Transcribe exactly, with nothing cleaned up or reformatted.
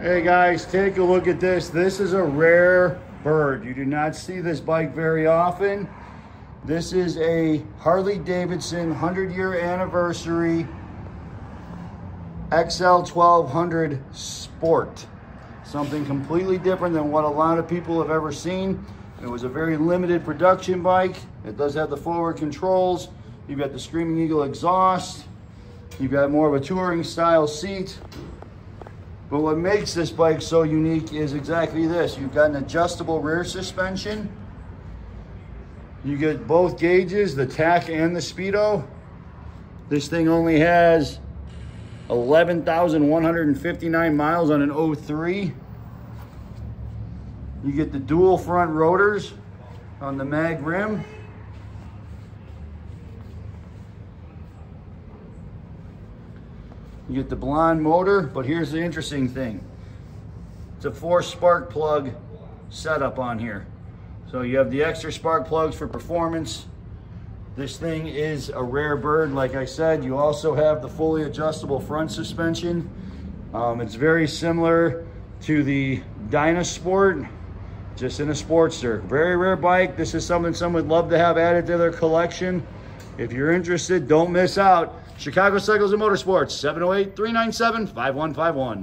Hey guys, take a look at this. This is a rare bird. You do not see this bike very often. This is a Harley Davidson one hundred year anniversary X L twelve hundred Sport. Something completely different than what a lot of people have ever seen. It was a very limited production bike. It does have the forward controls. You've got the Screaming Eagle exhaust. You've got more of a touring style seat. But what makes this bike so unique is exactly this. You've got an adjustable rear suspension. You get both gauges, the tach and the speedo. This thing only has eleven thousand one hundred fifty-nine miles on an oh three. You get the dual front rotors on the mag rim. You get the blonde motor, but here's the interesting thing. It's a four spark plug setup on here. So you have the extra spark plugs for performance. This thing is a rare bird, like I said. You also have the fully adjustable front suspension. Um, it's very similar to the Dyna Sport, just in a Sportster. Very rare bike. This is something some would love to have added to their collection. If you're interested, don't miss out. Chicago Cycles and Motorsports, seven oh eight, three nine seven, five one five one.